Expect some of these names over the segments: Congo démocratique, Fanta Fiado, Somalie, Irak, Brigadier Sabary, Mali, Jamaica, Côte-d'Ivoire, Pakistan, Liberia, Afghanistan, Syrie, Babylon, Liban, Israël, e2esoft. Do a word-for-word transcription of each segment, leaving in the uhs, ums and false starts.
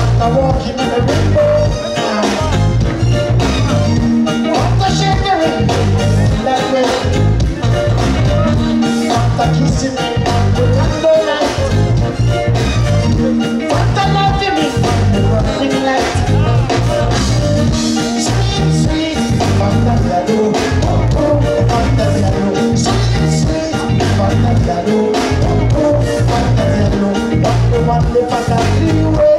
I'm walking in a rainbow now. What the shaking that way. What the kissing with rainbow light. What the loving me with running light. Sweet, sweet, Fanta Fiado. Oh, oh, Fanta Fiado. Sweet, sweet, Fanta Fiado. Oh, oh, Fanta Fiado. What the one they Fanta Fiado.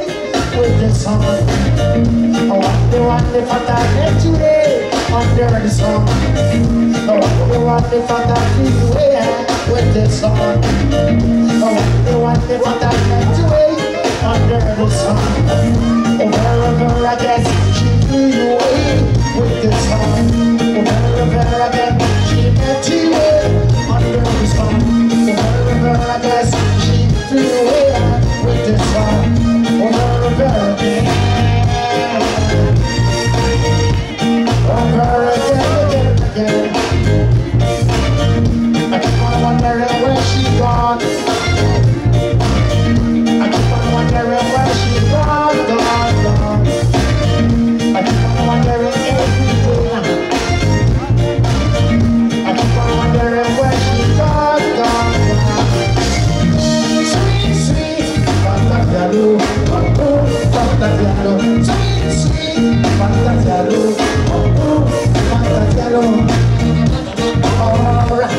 I want the one the father today on the red song. I want the one the father today with the song. I want the one the father today on the red song. Wherever I get, she flew you away with the song. Wherever I get, she met you away on the red song. Wherever I get, she flew away with the song. Over again, over again, again. I keep on wondering where she gone. I keep on wondering where she gone, gone, gone. I keep on wondering every day. I keep on wondering where she gone, gone, gone. Sweet, sweet, Fanta Fiado. Sweet, sweet, Fanta Fiado. Oh, oh, Fanta Fiado. All right.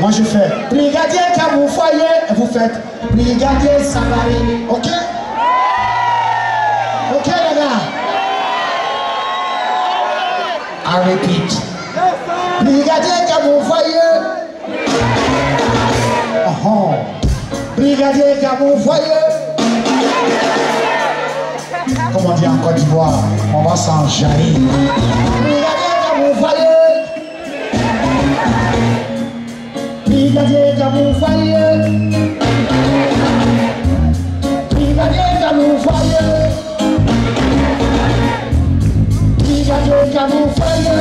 Moi je fais Brigadier, quand vous voyez, vous faites Brigadier Sabary, ok? Ok les gars? I repeat. Brigadier qui m'a envoyé. Oh oh. Brigadier qui m'a envoyé. Comme on dit en Côte d'Ivoire, on va s'en jaillir. Brigadier qui m'a envoyé. Brigadier qui m'a envoyé. Brigadier qui m'a envoyé. Brigadier qui m'a envoyé.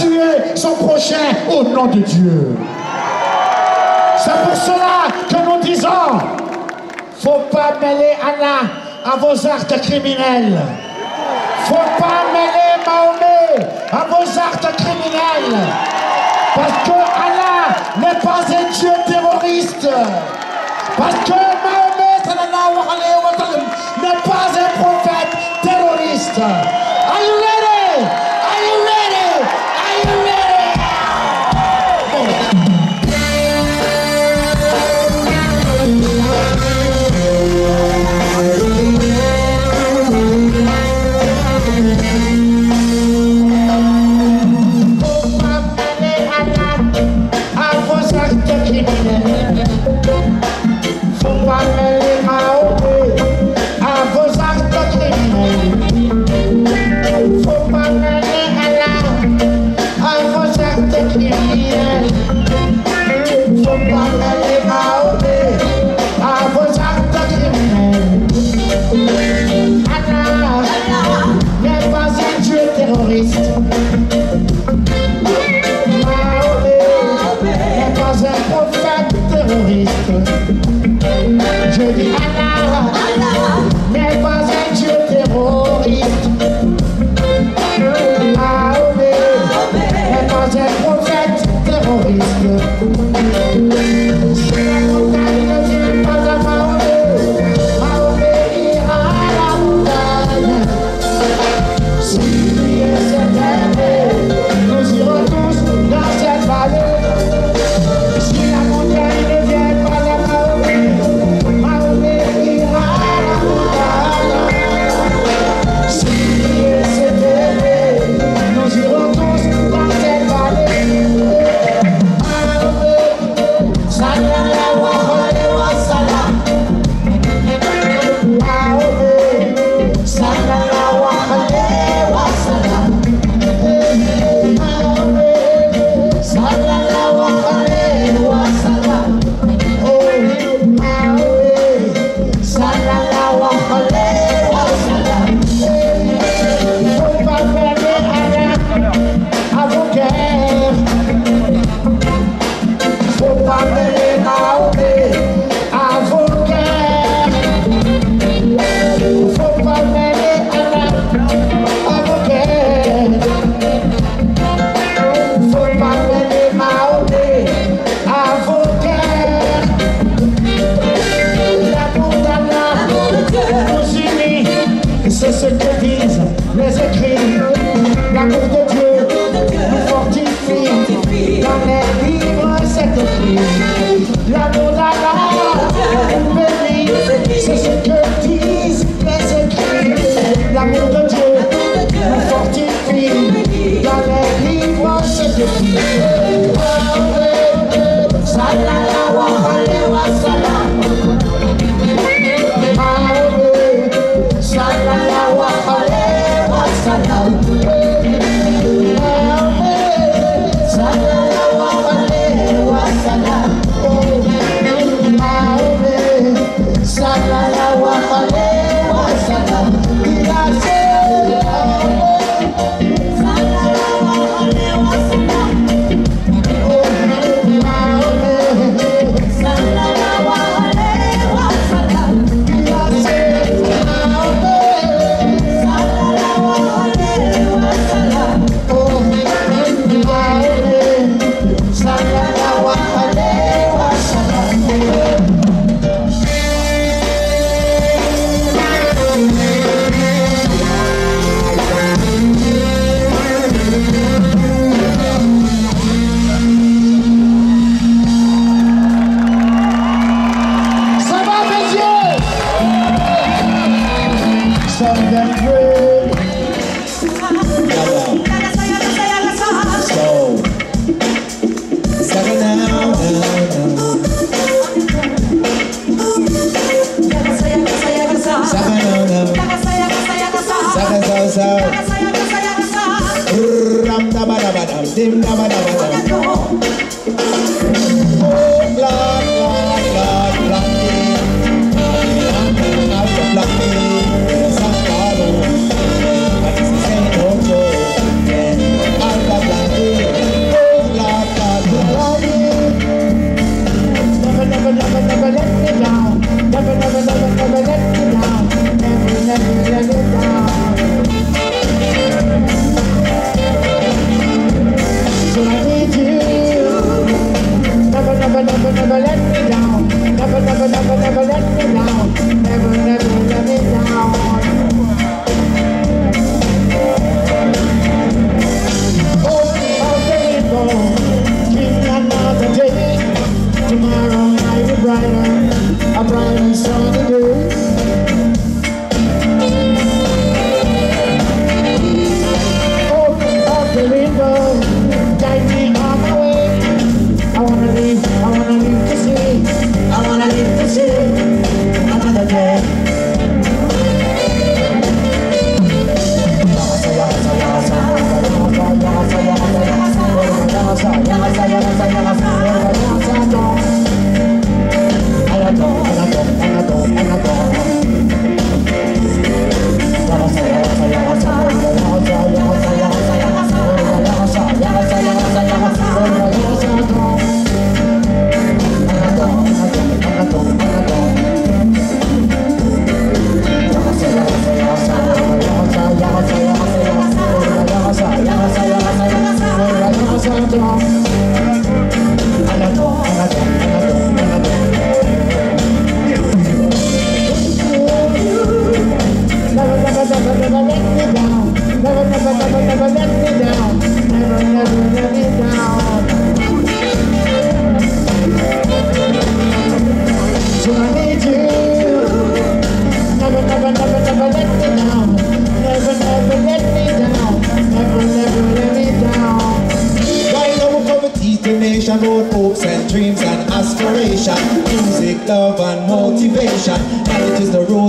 tuer son prochain au nom de Dieu. C'est pour cela que nous disons, faut pas mêler Allah à vos actes criminels. Faut pas mêler Mahomet à vos actes criminels. Parce que Allah n'est pas un Dieu terroriste. Parce que Mahomet sallallahu alayhi wa sallam n'est pas un prophète terroriste. Are you ready? Are you ready? Are you ready? Thank you.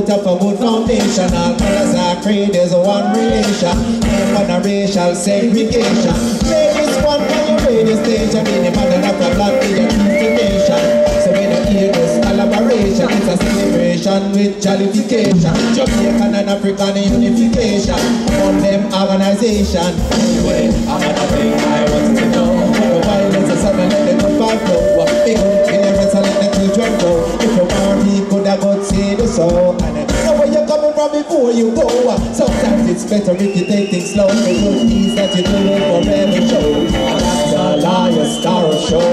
up a good foundation. All colors are creed is one relation. Never no racial segregation. Play this one on your radio station. In the mother of a black nation, so we don't hear this collaboration. It's a celebration with jollification. Jamaican and African unification. From them organization. Anyway, I'm gonna bring my words to know. The violence is something that they don't follow. Big ignorance and let the children go. If you want, he could have got see the soul. And know where you're coming from before you go. Sometimes it's better if you take things slow. The good is that you do it forever show. And that's a liar star of show.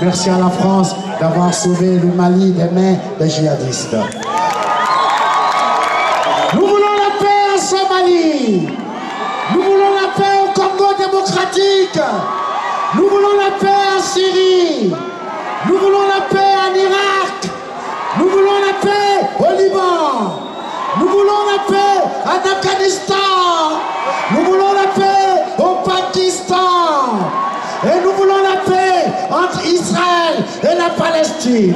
Merci à la France d'avoir sauvé le Mali des mains des djihadistes. Nous voulons la paix en Somalie. Nous voulons la paix au Congo démocratique. Nous voulons la paix en Syrie. Nous voulons la paix en Irak. Nous voulons la paix au Liban. Nous voulons la paix en Afghanistan. Nous voulons la paix au Pakistan. Et nous voulons la paix entre Israël et la Palestine.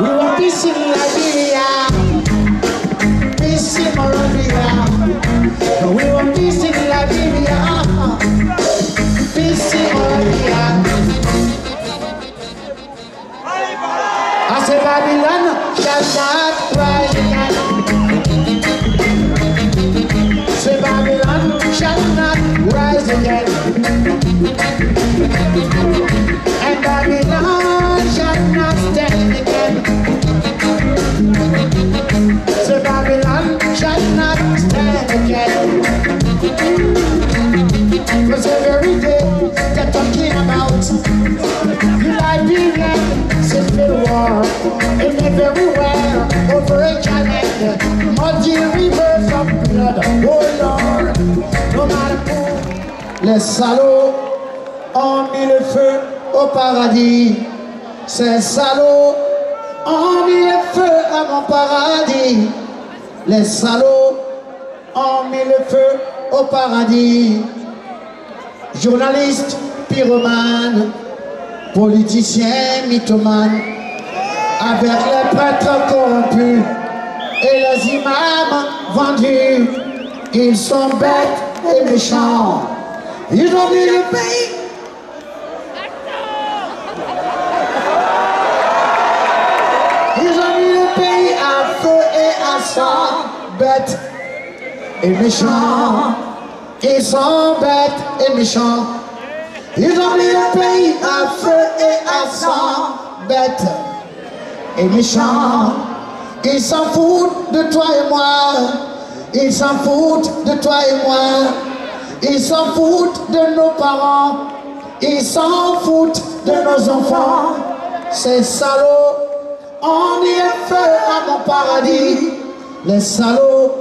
We want peace in Liberia, peace in Bolivia. We want peace in Liberia, peace in Bolivia. I say Babylon shall not rise again. Say Babylon shall not rise again. And Babylon shall not stand again. So Babylon shall not stand again. Cause every day they're talking about Liberia, civil war, and everywhere over a challenge, muddy rivers of blood, oh Lord, no matter who. Les salauds ont mis le feu au paradis, ces salauds ont mis le feu à mon paradis. Les salauds ont mis le feu au paradis. Journalistes pyromanes, politiciens mythomanes, avec les prêtres corrompus et les imams vendus, ils sont bêtes et méchants. Ils ont mis le pays. Bêtes et méchants, ils sont bêtes et méchants. Ils ont mis le pays à feu et à sang. Bêtes et méchants, ils s'en foutent de toi et moi. Ils s'en foutent de toi et moi. Ils s'en foutent de nos parents. Ils s'en foutent de nos enfants. Ces salauds ont mis le feu à mon paradis. Les salauds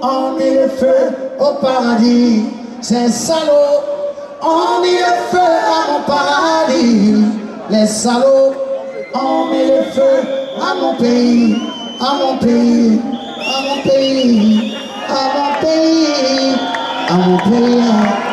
ont mis le feu au paradis. Ces salauds ont mis le feu à mon paradis. Les salauds ont mis le feu à mon pays, à mon pays, à mon pays, à mon pays, à mon pays.